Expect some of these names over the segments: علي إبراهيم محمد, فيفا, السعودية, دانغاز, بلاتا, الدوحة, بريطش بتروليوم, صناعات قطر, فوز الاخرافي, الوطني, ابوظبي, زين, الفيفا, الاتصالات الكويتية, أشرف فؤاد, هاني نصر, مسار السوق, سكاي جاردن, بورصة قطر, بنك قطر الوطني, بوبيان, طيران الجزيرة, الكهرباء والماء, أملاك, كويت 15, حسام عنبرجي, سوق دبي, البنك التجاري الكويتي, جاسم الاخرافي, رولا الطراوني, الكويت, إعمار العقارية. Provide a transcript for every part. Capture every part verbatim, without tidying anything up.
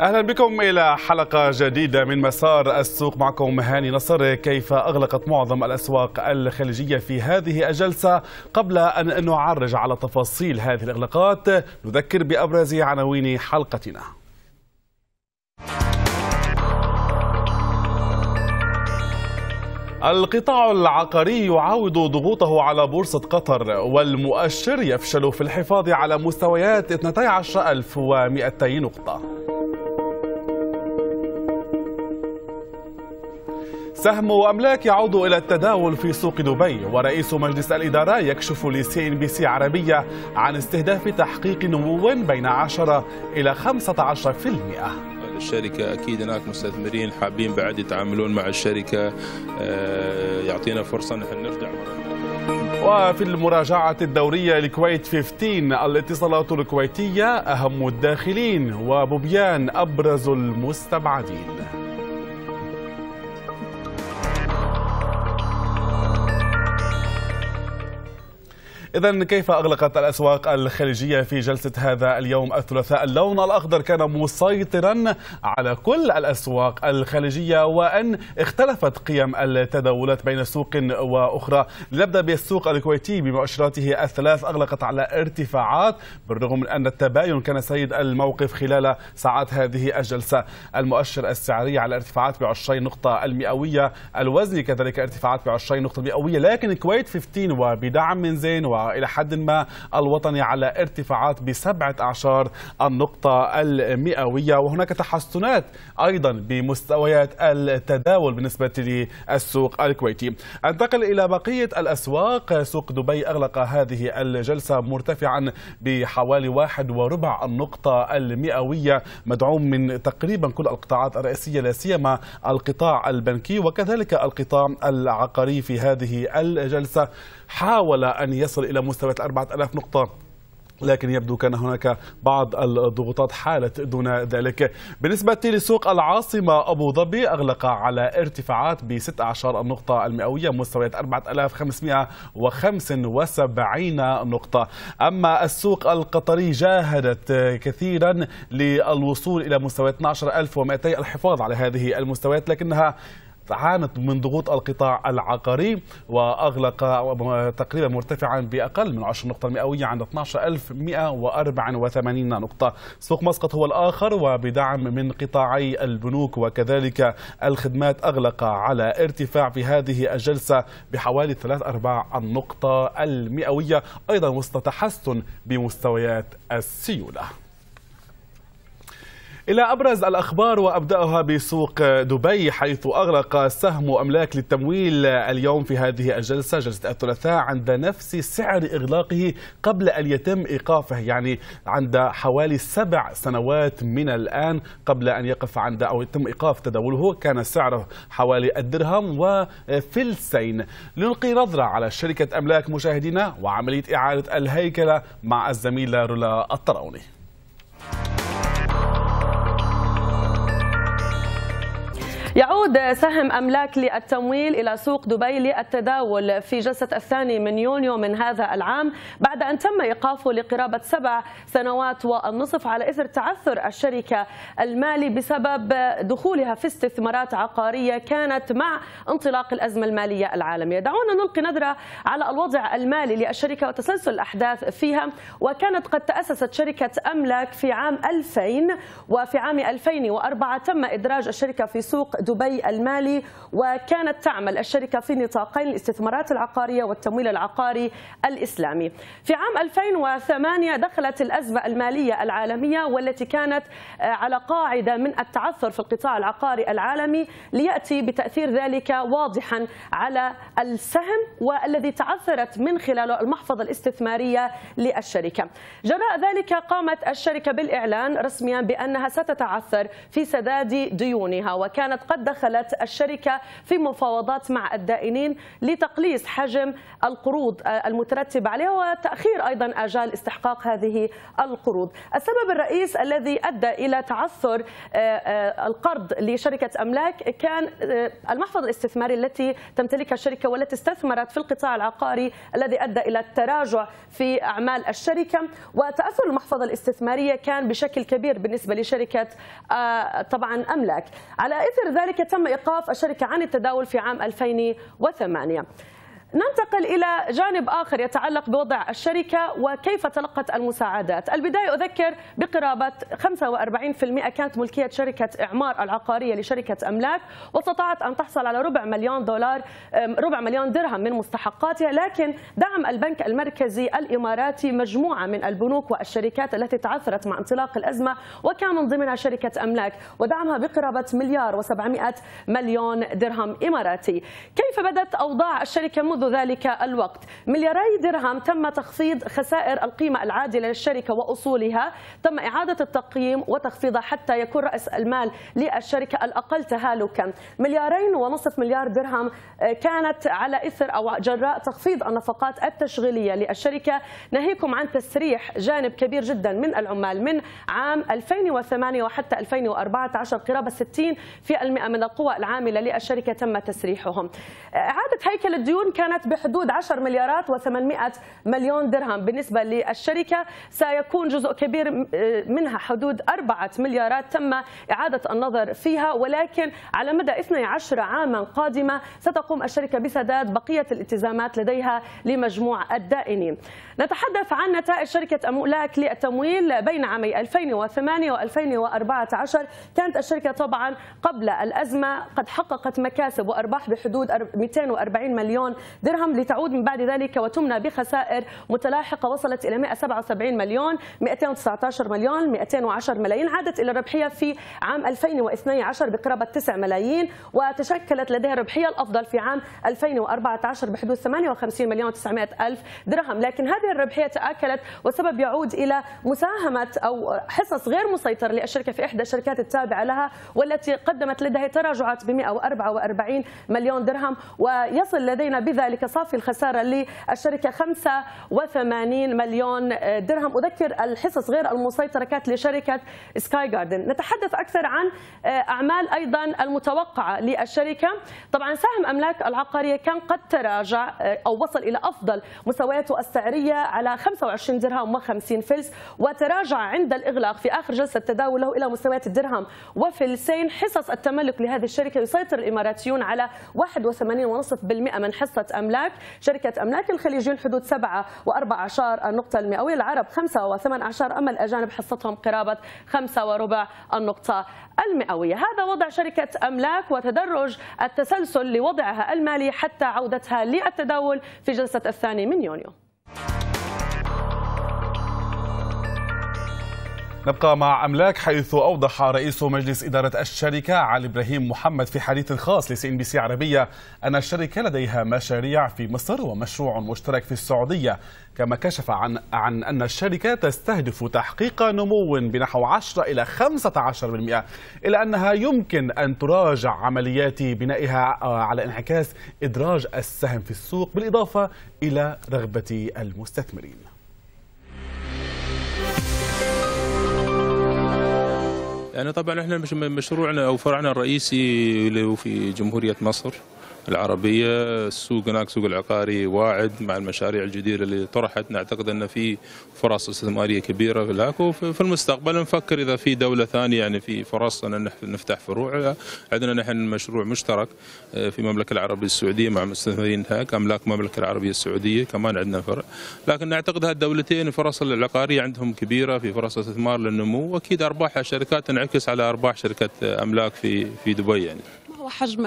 أهلا بكم إلى حلقة جديدة من مسار السوق. معكم هاني نصر. كيف أغلقت معظم الأسواق الخليجية في هذه الجلسة؟ قبل أن نعرج على تفاصيل هذه الإغلاقات نذكر بأبرز عناوين حلقتنا. القطاع العقاري يعاود ضغوطه على بورصة قطر، والمؤشر يفشل في الحفاظ على مستويات اثني عشر ألف ومئتين نقطة. سهم أملاك يعود إلى التداول في سوق دبي، ورئيس مجلس الإدارة يكشف لسي إن بي سي عربية عن استهداف تحقيق نمو بين عشرة إلى خمسة عشر بالمئة. الشركة أكيد هناك مستثمرين حابين بعد يتعاملون مع الشركة، يعطينا فرصة نحن نرجع. وفي المراجعة الدورية لكويت خمسة عشر الاتصالات الكويتية أهم الداخلين، وبوبيان أبرز المستبعدين. إذن كيف أغلقت الأسواق الخليجية في جلسة هذا اليوم الثلاثاء؟ اللون الأخضر كان مسيطرا على كل الأسواق الخليجية، وأن اختلفت قيم التداولات بين سوق وأخرى. لنبدأ بالسوق الكويتي بمؤشراته الثلاث، أغلقت على ارتفاعات بالرغم من أن التباين كان سيد الموقف خلال ساعات هذه الجلسة. المؤشر السعري على ارتفاعات بعشرين نقطة المئوية، الوزني كذلك ارتفاعات بعشرين نقطة مئوية، لكن الكويت خمسة عشر وبدعم من زين و إلى حد ما الوطني على ارتفاعات بسبعة أعشار النقطة المئوية. وهناك تحسنات أيضا بمستويات التداول بالنسبة للسوق الكويتي. انتقل إلى بقية الأسواق. سوق دبي أغلق هذه الجلسة مرتفعا بحوالي واحد وربع النقطة المئوية، مدعوم من تقريبا كل القطاعات الرئيسية، لا سيما القطاع البنكي وكذلك القطاع العقاري. في هذه الجلسة حاول أن يصل إلى مستوى أربعة آلاف نقطة، لكن يبدو كان هناك بعض الضغوطات حالت دون ذلك. بالنسبة لسوق العاصمة أبو ظبي أغلق على ارتفاعات بست عشر النقطة المئوية، مستويات أربعة آلاف وخمسمئة وخمسة وسبعين نقطة. أما السوق القطري جاهدت كثيرا للوصول إلى مستوى اثني عشر ألف ومئتين، الحفاظ على هذه المستويات، لكنها عانت من ضغوط القطاع العقاري وأغلق تقريبا مرتفعا بأقل من عشر نقطة مئوية عند اثني عشر ألف ومئة وأربعة وثمانين نقطة. سوق مسقط هو الآخر، وبدعم من قطاعي البنوك وكذلك الخدمات أغلق على ارتفاع في هذه الجلسة بحوالي ثلاث أرباع النقطة المئوية، أيضا وسط تحسن بمستويات السيولة. إلى أبرز الأخبار، وأبدأها بسوق دبي، حيث أغلق سهم أملاك للتمويل اليوم في هذه الجلسة جلسة الثلاثاء عند نفس سعر إغلاقه قبل أن يتم إيقافه، يعني عند حوالي سبع سنوات من الآن. قبل أن يقف عند أو يتم إيقاف تداوله كان سعره حوالي الدرهم وفلسين. لنلقي نظرة على شركة أملاك مشاهدينا وعملية إعادة الهيكلة مع الزميلة رولا الطراوني. يعود سهم أملاك للتمويل إلى سوق دبي للتداول في جلسة الثاني من يونيو من هذا العام، بعد أن تم إيقافه لقرابة سبع سنوات والنصف على إثر تعثر الشركة المالي بسبب دخولها في استثمارات عقارية كانت مع انطلاق الأزمة المالية العالمية. دعونا نلقي نظرة على الوضع المالي للشركة وتسلسل الأحداث فيها. وكانت قد تأسست شركة أملاك في عام ألفين، وفي عام ألفين وأربعة تم إدراج الشركة في سوق دبي المالي، وكانت تعمل الشركة في نطاقين: الاستثمارات العقارية والتمويل العقاري الإسلامي. في عام ألفين وثمانية دخلت الأزمة المالية العالمية، والتي كانت على قاعدة من التعثر في القطاع العقاري العالمي، ليأتي بتأثير ذلك واضحا على السهم، والذي تعثرت من خلاله المحفظة الاستثمارية للشركة. جراء ذلك قامت الشركة بالإعلان رسميا بأنها ستتعثر في سداد ديونها، وكانت قد وقد دخلت الشركة في مفاوضات مع الدائنين لتقليص حجم القروض المترتبة عليها وتأخير أيضا آجال استحقاق هذه القروض. السبب الرئيس الذي أدى إلى تعثر القرض لشركة أملاك كان المحفظ الاستثماري التي تمتلكها الشركة والتي استثمرت في القطاع العقاري الذي أدى إلى التراجع في أعمال الشركة. وتأثر المحفظة الاستثمارية كان بشكل كبير بالنسبة لشركة طبعا أملاك. على إثر ذلك تم إيقاف الشركة عن التداول في عام ألفين وثمانية. ننتقل إلى جانب آخر يتعلق بوضع الشركة وكيف تلقت المساعدات. البداية أذكر بقرابة خمسة وأربعين بالمئة كانت ملكية شركة إعمار العقارية لشركة أملاك، واستطاعت أن تحصل على ربع مليون دولار ربع مليون درهم من مستحقاتها، لكن دعم البنك المركزي الإماراتي مجموعة من البنوك والشركات التي تعثرت مع انطلاق الأزمة وكان من ضمنها شركة أملاك، ودعمها بقرابة مليار وسبعمائة مليون درهم إماراتي. كيف بدت أوضاع الشركة منذ ذلك الوقت؟ ملياري درهم تم تخفيض خسائر القيمة العادلة للشركة وأصولها، تم إعادة التقييم وتخفيضها حتى يكون رأس المال للشركة الأقل تهالكا. مليارين ونصف مليار درهم كانت على إثر أو جراء تخفيض النفقات التشغيلية للشركة. ناهيكم عن تسريح جانب كبير جدا من العمال من عام ألفين وثمانية وحتى ألفين وأربعة عشر، قرابة ستين بالمئة من القوى العاملة للشركة تم تسريحهم. إعادة هيكل الديون كان كانت بحدود عشرة مليارات وثمانمائة مليون درهم بالنسبة للشركة، سيكون جزء كبير منها حدود أربعة مليارات تم إعادة النظر فيها، ولكن على مدى اثني عشر عاما قادمة ستقوم الشركة بسداد بقية الالتزامات لديها لمجموع الدائنين. نتحدث عن نتائج شركة أملاك للتمويل بين عامي ألفين وثمانية وألفين وأربعة عشر. كانت الشركة طبعا قبل الأزمة قد حققت مكاسب وأرباح بحدود مئتين وأربعين مليون درهم، لتعود من بعد ذلك وتمنى بخسائر متلاحقة وصلت إلى مئة وسبعة وسبعين مليون، مئتين وتسعة عشر مليون، مئتين وعشرة ملايين. عادت إلى الربحية في عام ألفين واثني عشر بقرابة تسعة ملايين، وتشكلت لديها الربحية الأفضل في عام ألفين وأربعة عشر بحدود ثمانية وخمسين مليون وتسعمائة ألف درهم، لكن هذه الربحية تآكلت، والسبب يعود إلى مساهمة أو حصص غير مسيطرة للشركة في إحدى الشركات التابعة لها والتي قدمت لديها تراجعات ب مئة وأربعة وأربعين مليون درهم، ويصل لدينا بذلك ذلك صافي الخسارة للشركة خمسة وثمانين مليون درهم. أذكر الحصص غير المسيطرة كانت لشركة سكاي جاردن. نتحدث أكثر عن أعمال أيضا المتوقعة للشركة. طبعا سهم أملاك العقارية كان قد تراجع أو وصل إلى أفضل مستوياته السعرية على خمسة وعشرين درهم وخمسين فلس، وتراجع عند الإغلاق في آخر جلسة تداول له إلى مستويات الدرهم وفلسين. حصص التملك لهذه الشركة يسيطر الإماراتيون على واحد وثمانين فاصلة خمسة بالمئة من حصة أملاك. شركة أملاك الخليجيين حدود سبعة وأربعة عشر النقطة المئوية، العرب خمسة وثمانية عشر، أما الأجانب حصتهم قرابة خمسة وربع النقطة المئوية. هذا وضع شركة أملاك وتدرج التسلسل لوضعها المالي حتى عودتها للتداول في جلسة الثاني من يونيو. نبقى مع أملاك، حيث أوضح رئيس مجلس إدارة الشركة علي إبراهيم محمد في حديث خاص لسي إن بي سي عربية أن الشركة لديها مشاريع في مصر ومشروع مشترك في السعودية، كما كشف عن عن أن الشركة تستهدف تحقيق نمو بنحو عشرة إلى خمسة عشر بالمئة، إلا أنها يمكن أن تراجع عمليات بنائها على انعكاس إدراج السهم في السوق بالإضافة إلى رغبة المستثمرين. يعني طبعا احنا مشروعنا او فرعنا الرئيسي اللي هو في جمهورية مصر العربية، السوق هناك سوق العقاري واعد مع المشاريع الجديدة اللي طرحت، نعتقد ان في فرص استثمارية كبيرة هناك، وفي المستقبل نفكر اذا في دولة ثانية يعني في فرص ان نفتح فروع. عندنا نحن مشروع مشترك في المملكة العربية السعودية مع مستثمرين هناك، أملاك المملكة العربية السعودية كمان عندنا فرع، لكن نعتقد هالدولتين فرص العقارية عندهم كبيرة في فرص استثمار للنمو، واكيد ارباح الشركات تنعكس على ارباح شركة أملاك في في دبي. يعني وحجم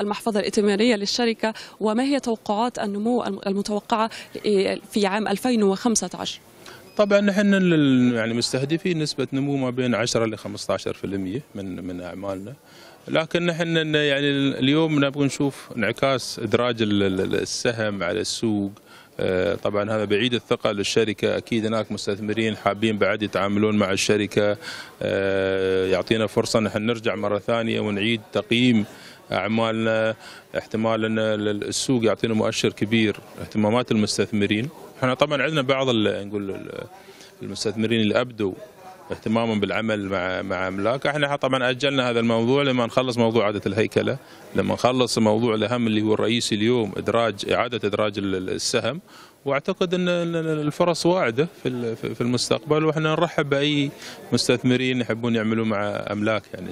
المحفظة الائتمانية للشركة وما هي توقعات النمو المتوقعة في عام ألفين وخمسة عشر؟ طبعا نحن يعني مستهدفين نسبة نمو ما بين عشرة إلى خمسة عشر بالمئة من من أعمالنا، لكن نحن يعني اليوم نبغى نشوف انعكاس إدراج السهم على السوق طبعا هذا بعيد الثقة للشركة، أكيد هناك مستثمرين حابين بعد يتعاملون مع الشركة، يعطينا فرصة نحن نرجع مرة ثانية ونعيد تقييم أعمالنا. احتمال أن السوق يعطينا مؤشر كبير اهتمامات المستثمرين. احنا طبعا عندنا بعض نقول المستثمرين اللي أبدوا اهتماما بالعمل مع مع أملاك. احنا طبعا اجلنا هذا الموضوع لما نخلص موضوع عادة الهيكلة، لما نخلص موضوع الأهم اللي هو الرئيسي اليوم ادراج اعادة ادراج السهم، واعتقد ان الفرص واعدة في في المستقبل، واحنا نرحب باي مستثمرين يحبون يعملون مع أملاك يعني.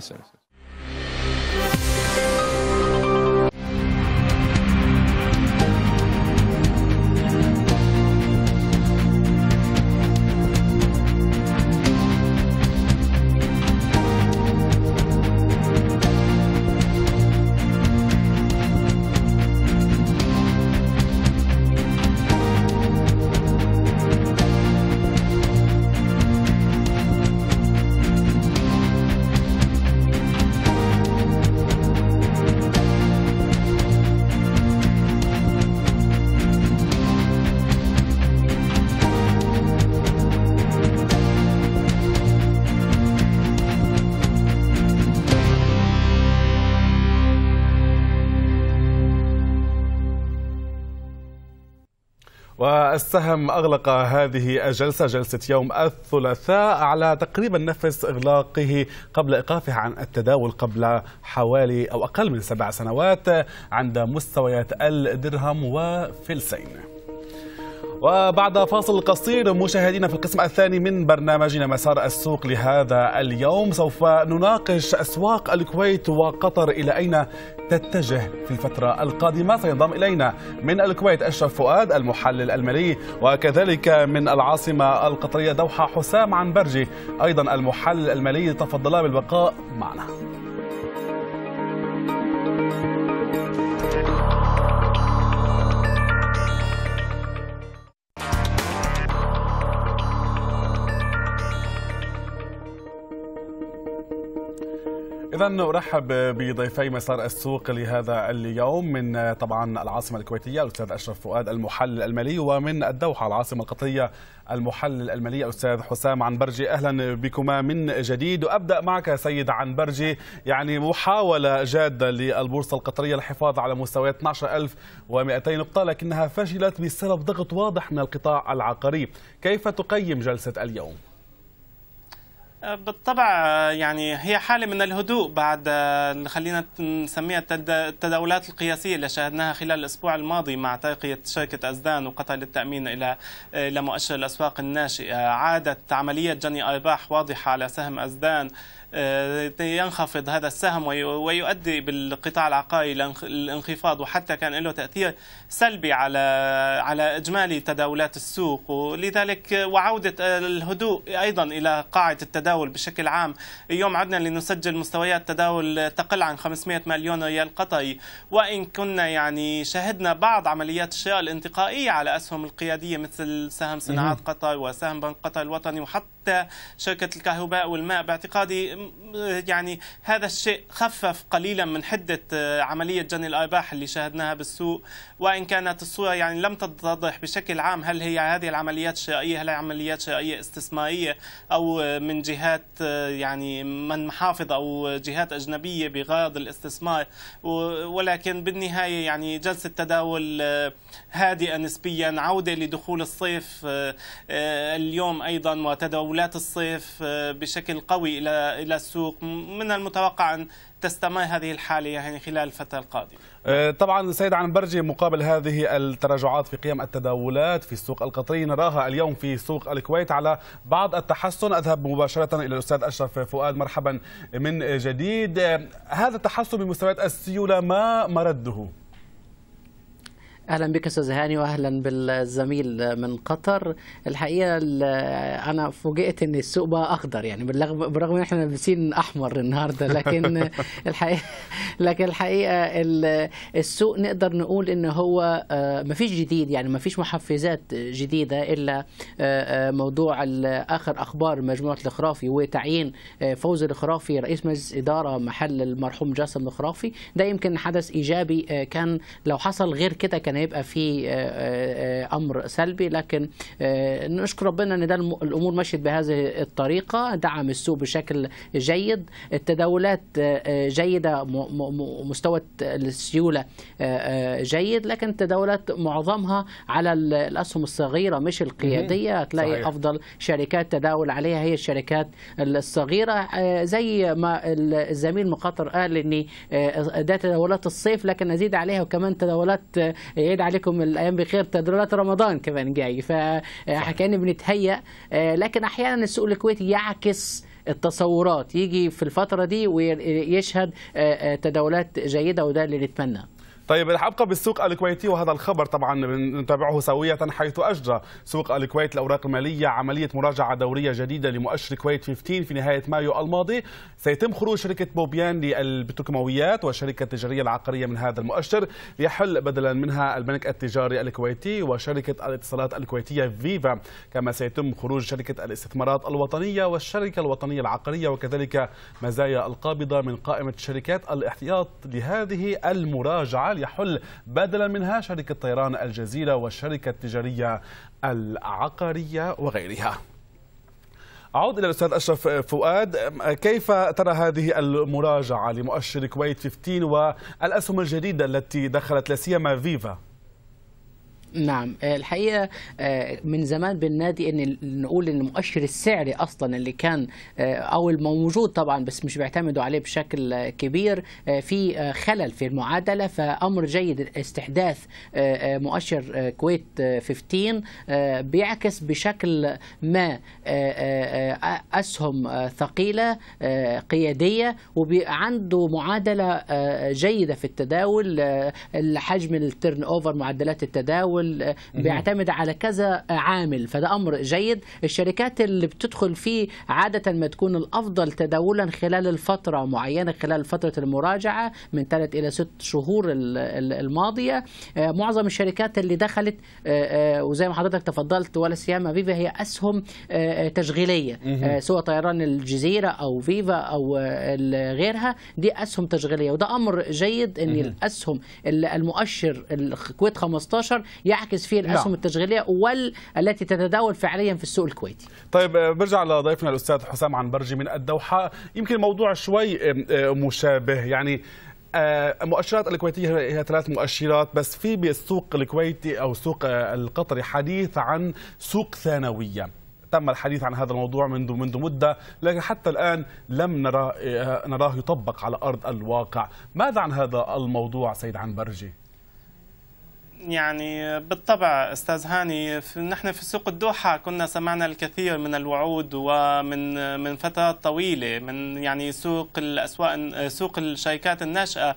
السهم أغلق هذه الجلسة جلسة يوم الثلاثاء على تقريبا نفس إغلاقه قبل إيقافه عن التداول قبل حوالي أو أقل من سبع سنوات عند مستويات الدرهم وفلسين. وبعد فاصل قصير مشاهدينا في القسم الثاني من برنامجنا مسار السوق لهذا اليوم، سوف نناقش أسواق الكويت وقطر إلى أين تتجه في الفترة القادمة. سينضم إلينا من الكويت أشرف فؤاد المحلل المالي، وكذلك من العاصمة القطرية دوحة حسام عنبرجي أيضا المحلل المالي. تفضلا بالبقاء معنا. إذن أرحب بضيفي مسار السوق لهذا اليوم، من طبعا العاصمة الكويتية الأستاذ أشرف فؤاد المحلل المالي، ومن الدوحة العاصمة القطرية المحلل المالي الأستاذ حسام عنبرجي. أهلا بكما من جديد. وأبدأ معك سيد عنبرجي، يعني محاولة جادة للبورصة القطرية الحفاظ على مستويات اثني عشر ألف ومئتين نقطة لكنها فشلت بسبب ضغط واضح من القطاع العقاري. كيف تقيم جلسة اليوم؟ بالطبع يعني هي حالة من الهدوء بعد خلينا نسميها التداولات القياسية اللي شاهدناها خلال الأسبوع الماضي مع ترقية شركة أزدان وقطر للتأمين إلى إلى مؤشر الأسواق الناشئة. عادت عملية جني أرباح واضحة على سهم أزدان، ينخفض هذا السهم ويؤدي بالقطاع العقاري الانخفاض، وحتى كان له تأثير سلبي على على إجمالي تداولات السوق. ولذلك وعودة الهدوء أيضا إلى قاعة التداول بشكل عام. اليوم عدنا لنسجل مستويات تداول تقل عن خمسمئة مليون ريال قطري، وإن كنا يعني شاهدنا بعض عمليات الشراء الانتقائية على أسهم القيادية مثل سهم صناعات قطر وسهم بنك قطر الوطني وحتى شركة الكهرباء والماء. باعتقادي يعني هذا الشيء خفف قليلا من حدة عملية جني الأرباح اللي شاهدناها بالسوق، وإن كانت الصورة يعني لم تتضح بشكل عام هل هي هذه العمليات الشرائية هل هي عمليات شرائية استثمارية أو من جهات يعني من محافظ أو جهات أجنبية بغرض الاستثمار. ولكن بالنهاية يعني جلسة تداول هادئة نسبيا، عودة لدخول الصيف اليوم أيضا وتداولات الصيف بشكل قوي إلى إلى السوق. من المتوقع أن تستمر هذه الحالة يعني خلال الفترة القادمة. طبعا سيد عنبرجي، مقابل هذه التراجعات في قيم التداولات في السوق القطري نراها اليوم في سوق الكويت على بعض التحسن. أذهب مباشرة إلى الأستاذ أشرف فؤاد، مرحبا من جديد. هذا التحسن بمستويات السيولة ما مرده؟ اهلا بك استاذ هاني واهلا بالزميل من قطر. الحقيقه انا فوجئت ان السوق بقى اخضر، يعني بالرغم ان احنا لابسين احمر النهارده، لكن الحقيقه لكن الحقيقه السوق نقدر نقول ان هو ما فيش جديد، يعني ما فيش محفزات جديده الا موضوع اخر اخبار مجموعه الاخرافي وتعيين فوز الاخرافي رئيس مجلس اداره محل المرحوم جاسم الاخرافي. ده يمكن حدث ايجابي، كان لو حصل غير كده كان كان هيبقى في امر سلبي، لكن نشكر ربنا ان ده الامور مشيت بهذه الطريقه. دعم السوق بشكل جيد، التداولات جيده، مستوى السيوله جيد، لكن التداولات معظمها على الاسهم الصغيره مش القياديه. هتلاقي صحيح. افضل شركات تداول عليها هي الشركات الصغيره، زي ما الزميل من قطر قال ان ده تداولات الصيف، لكن نزيد عليها وكمان تداولات يعيد عليكم الايام بخير، تداولات رمضان كمان جاي، فكأننا بنتهيأ. لكن احيانا السوق الكويتي يعكس التصورات، يجي في الفتره دي ويشهد تداولات جيده، وده اللي نتمناه. طيب الحلقة بالسوق الكويتي، وهذا الخبر طبعا نتابعه سوية، حيث أجرى سوق الكويت الأوراق المالية عملية مراجعة دورية جديدة لمؤشر كويت خمسة عشر في نهاية مايو الماضي. سيتم خروج شركة بوبيان للبتروكيماويات والشركة التجارية العقارية من هذا المؤشر، ليحل بدلا منها البنك التجاري الكويتي وشركة الاتصالات الكويتية فيفا، كما سيتم خروج شركة الاستثمارات الوطنية والشركة الوطنية العقارية وكذلك مزايا القابضة من قائمة شركات الاحتياط لهذه المراجعة، يحل بدلا منها شركة طيران الجزيرة والشركة التجارية العقارية وغيرها. أعود إلى الأستاذ أشرف فؤاد، كيف ترى هذه المراجعة لمؤشر كويت خمسة عشر والأسهم الجديدة التي دخلت لاسيما فيفا؟ نعم، الحقيقه من زمان بالنادي ان نقول ان المؤشر السعري اصلا اللي كان او الموجود طبعا بس مش بيعتمدوا عليه بشكل كبير، في خلل في المعادله، فامر جيد استحداث مؤشر كويت خمسة عشر بيعكس بشكل ما اسهم ثقيله قياديه وعنده معادله جيده في التداول. الحجم التيرن اوفر، معدلات التداول بيعتمد على كذا عامل، فده امر جيد. الشركات اللي بتدخل فيه عاده ما تكون الافضل تداولا خلال الفتره معينه، خلال فتره المراجعه من ثلاث الى ست شهور الماضيه. معظم الشركات اللي دخلت وزي ما حضرتك تفضلت ولا سيما فيفا هي اسهم تشغيليه، سواء طيران الجزيره او فيفا او غيرها، دي اسهم تشغيليه، وده امر جيد ان الاسهم المؤشر الكويت خمسة عشر يعكس فيه الاسهم لا. التشغيليه والتي تتداول فعليا في السوق الكويتي. طيب برجع لضيفنا الاستاذ حسام عنبرجي من الدوحه، يمكن الموضوع شوي مشابه، يعني مؤشرات الكويتيه هي ثلاث مؤشرات بس، في بالسوق الكويتي او السوق القطري حديث عن سوق ثانويه، تم الحديث عن هذا الموضوع منذ منذ مده، لكن حتى الان لم نرى نراه يطبق على ارض الواقع. ماذا عن هذا الموضوع سيد عنبرجي؟ يعني بالطبع استاذ هاني، نحن في سوق الدوحه كنا سمعنا الكثير من الوعود ومن من فترات طويله، من يعني سوق الاسواق، سوق الشركات الناشئه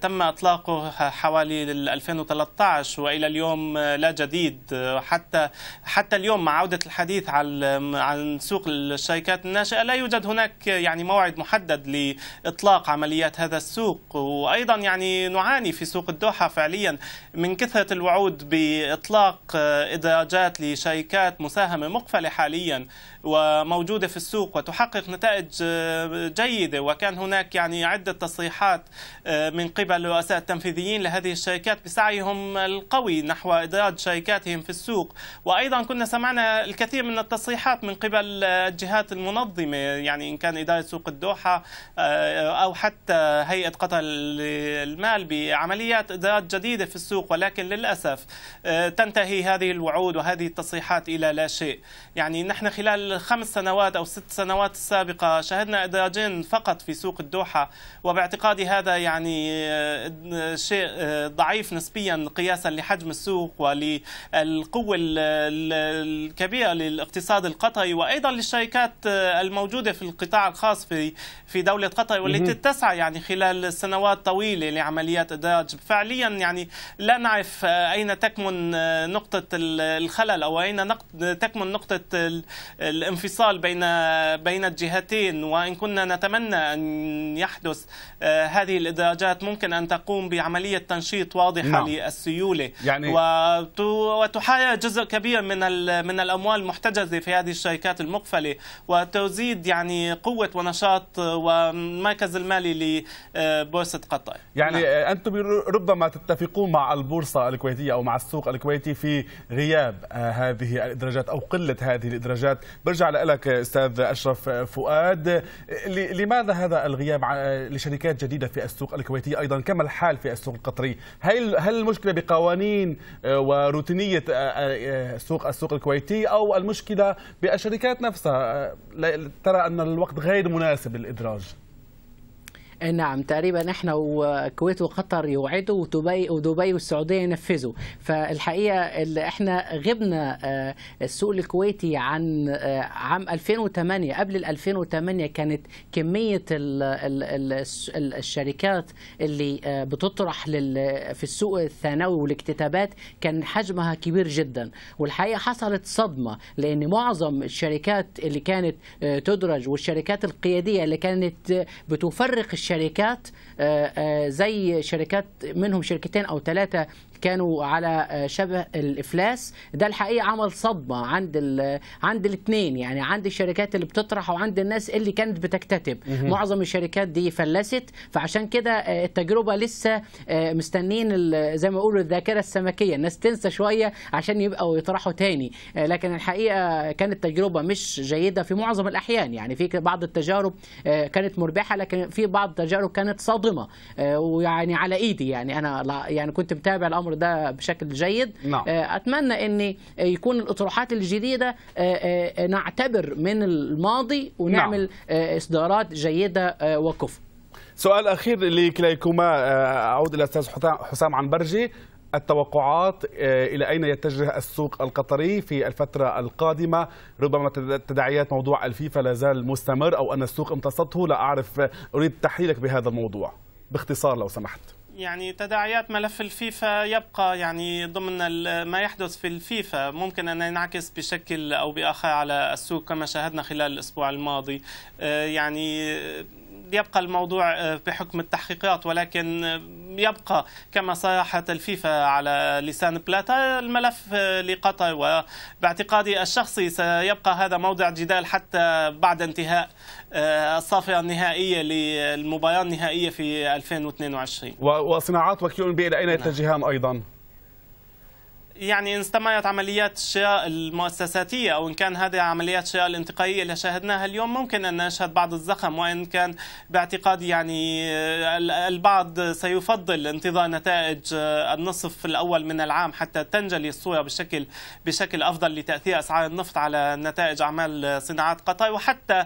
تم اطلاقه حوالي ألفين وثلاثة عشر والى اليوم لا جديد. حتى حتى اليوم مع عوده الحديث عن عن سوق الشركات الناشئه لا يوجد هناك يعني موعد محدد لاطلاق عمليات هذا السوق. وايضا يعني نعاني في سوق الدوحه فعليا من كثرة الوعود بإطلاق إدراجات لشركات مساهمة مقفلة حاليا وموجودة في السوق وتحقق نتائج جيدة، وكان هناك يعني عدة تصريحات من قبل رؤساء التنفيذيين لهذه الشركات بسعيهم القوي نحو إدراج شركاتهم في السوق. وأيضا كنا سمعنا الكثير من التصريحات من قبل الجهات المنظمة، يعني إن كان إدارة سوق الدوحة أو حتى هيئة قطر المال، بعمليات إدراج جديدة في السوق، ولكن لكن للأسف تنتهي هذه الوعود وهذه التصريحات إلى لا شيء. يعني نحن خلال الخمس سنوات أو ست سنوات السابقة شهدنا إدراجين فقط في سوق الدوحة، وباعتقادي هذا يعني شيء ضعيف نسبيا قياسا لحجم السوق وللقوة الكبيرة للاقتصاد القطري وأيضا للشركات الموجودة في القطاع الخاص في في دولة قطر، والتي تسعى يعني خلال سنوات طويلة لعمليات إدراج. فعليا يعني لا نعرف نعرف أين تكمن نقطة الخلل أو أين تكمن نقطة الانفصال بين بين الجهتين، وإن كنا نتمنى أن يحدث هذه الإدراجات ممكن أن تقوم بعملية تنشيط واضحة نعم. للسيولة يعني وتحايا جزء كبير من من الأموال المحتجزة في هذه الشركات المقفلة، وتزيد يعني قوة ونشاط والمركز المالي لبورصة قطر. يعني نعم. أنتم ربما تتفقون مع البورصة الكويتية أو مع السوق الكويتي في غياب هذه الإدراجات أو قلة هذه الإدراجات. برجع لك أستاذ أشرف فؤاد، لماذا هذا الغياب لشركات جديدة في السوق الكويتي أيضا كما الحال في السوق القطري؟ هل هل المشكلة بقوانين وروتينية سوق السوق الكويتي أو المشكلة بالشركات نفسها ترى أن الوقت غير مناسب للإدراج؟ نعم تقريبا احنا وكويت وقطر يوعدوا ودبي ودبي والسعوديه ينفذوا، فالحقيقه اللي احنا غبنا السوق الكويتي عن عام ألفين وثمانية. قبل ألفين وثمانية كانت كميه الشركات اللي بتطرح في السوق الثانوي والاكتتابات كان حجمها كبير جدا، والحقيقه حصلت صدمه لان معظم الشركات اللي كانت تدرج والشركات القياديه اللي كانت بتفرق الشركات زي شركات منهم شركتين أو ثلاثة كانوا على شبه الإفلاس، ده الحقيقة عمل صدمة عند ال عند الاثنين، يعني عند الشركات اللي بتطرح وعند الناس اللي كانت بتكتتب. معظم الشركات دي فلست، فعشان كده التجربة لسه مستنين زي ما يقولوا الذاكرة السمكية، الناس تنسى شوية عشان يبقوا يطرحوا تاني. لكن الحقيقة كانت تجربة مش جيدة في معظم الأحيان، يعني في بعض التجارب كانت مربحة لكن في بعض التجارب كانت صادمة، ويعني على إيدي يعني أنا يعني كنت متابع الأمر ده بشكل جيد. نعم. أتمنى أن يكون الأطروحات الجديدة نعتبر من الماضي ونعمل نعم. إصدارات جيدة وكفء. سؤال أخير لكليكما، أعود إلى الأستاذ حسام عنبرجي، التوقعات إلى أين يتجه السوق القطري في الفترة القادمة؟ ربما تداعيات موضوع الفيفا لا زال مستمر أو أن السوق امتصته، لا أعرف، أريد تحليلك بهذا الموضوع باختصار لو سمحت. يعني تداعيات ملف الفيفا يبقى يعني ضمن ما يحدث في الفيفا، ممكن أن ينعكس بشكل أو بآخر على السوق كما شاهدنا خلال الأسبوع الماضي. يعني يبقى الموضوع بحكم التحقيقات، ولكن يبقى كما صرحت الفيفا على لسان بلاتا الملف لقطر، وباعتقادي الشخصي سيبقى هذا موضع جدال حتى بعد انتهاء الصافرة النهائية للمباراة النهائية في ألفين واثنين وعشرين. وصناعات وكيل بي إلى أين يتجهان أيضا؟ يعني إن استمرت عمليات الشراء المؤسساتية أو إن كان هذه عمليات الشراء الانتقائية اللي شاهدناها اليوم ممكن أن نشهد بعض الزخم، وإن كان باعتقادي يعني البعض سيفضل انتظار نتائج النصف الأول من العام حتى تنجلي الصورة بشكل بشكل أفضل لتأثير أسعار النفط على نتائج أعمال صناعات قطر، وحتى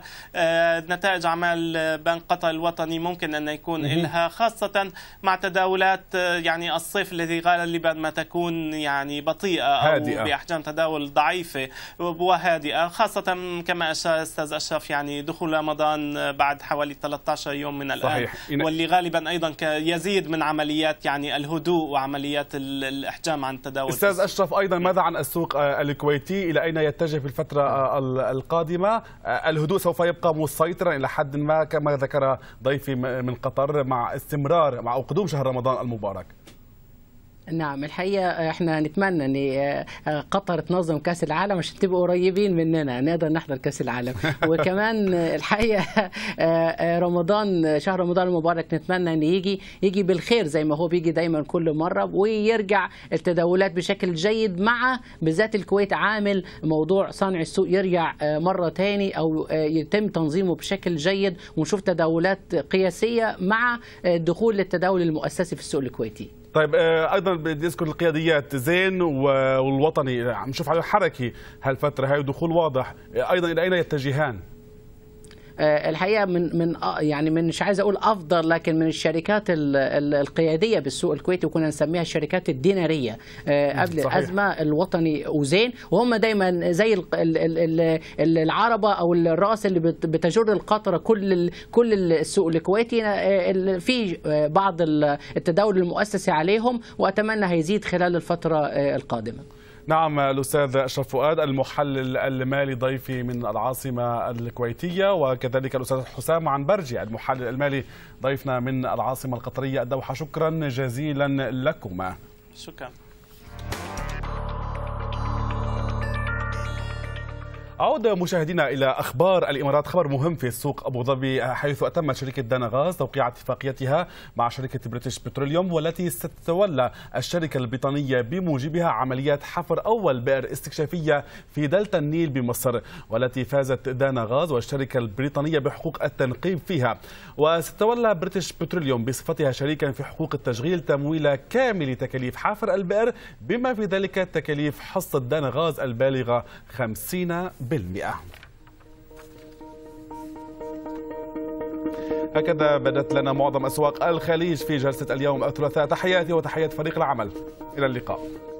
نتائج أعمال بنك قطر الوطني ممكن أن يكون إلها، خاصة مع تداولات يعني الصيف الذي غالبا ما تكون يعني بطيئة أو بأحجام تداول ضعيفة وهادئة، خاصة كما أشار أستاذ أشرف يعني دخول رمضان بعد حوالي ثلاثة عشر يوم من الآن، واللي غالبا أيضا يزيد من عمليات يعني الهدوء وعمليات الإحجام عن التداول. أستاذ أشرف أيضا ماذا عن السوق الكويتي؟ إلى أين يتجه في الفترة القادمة؟ الهدوء سوف يبقى مسيطرا إلى حد ما كما ذكر ضيفي من قطر مع استمرار مع قدوم شهر رمضان المبارك؟ نعم الحقيقة احنا نتمنى ان قطر تنظم كأس العالم عشان تبقوا قريبين مننا نقدر نحضر كأس العالم، وكمان الحقيقة رمضان شهر رمضان المبارك نتمنى ان يجي يجي بالخير زي ما هو بيجي دايما كل مرة، ويرجع التداولات بشكل جيد مع بالذات الكويت عامل موضوع صانع السوق يرجع مرة تاني او يتم تنظيمه بشكل جيد، ونشوف تداولات قياسية مع الدخول للتداول المؤسسي في السوق الكويتي. طيب ايضا بدي اذكر القياديات زين والوطني، عم نشوف على الحركه هالفتره هاي ودخول واضح، ايضا الى اين يتجهان؟ الحقيقه من من يعني من مش عايز اقول افضل لكن من الشركات القياديه بالسوق الكويتي وكنا نسميها الشركات الديناريه قبل صحيح. الازمه الوطني وزين، وهم دايما زي العربه او الراس اللي بتجر القطره كل كل السوق الكويتي في بعض التداول المؤسسي عليهم، واتمنى هيزيد خلال الفتره القادمه. نعم الأستاذ أشرف فؤاد المحلل المالي ضيفي من العاصمة الكويتية، وكذلك الأستاذ حسام عنبرجي المحلل المالي ضيفنا من العاصمة القطرية الدوحة. شكرا جزيلا لكما. شكرا. عود مشاهدينا إلى أخبار الإمارات. خبر مهم في سوق أبو ظبي، حيث أتمت شركة دانغاز توقيع اتفاقيتها مع شركة بريطش بتروليوم، والتي ستتولى الشركة البريطانية بموجبها عمليات حفر أول بئر استكشافية في دلتا النيل بمصر، والتي فازت دانغاز والشركة البريطانية بحقوق التنقيب فيها. وستتولى بريطش بتروليوم بصفتها شريكا في حقوق التشغيل تمويل كامل تكاليف حفر البئر، بما في ذلك تكاليف حصة دانغاز البالغة خمسين بالمئة. هكذا بدت لنا معظم أسواق الخليج في جلسة اليوم الثلاثاء. تحياتي وتحيات فريق العمل، إلى اللقاء.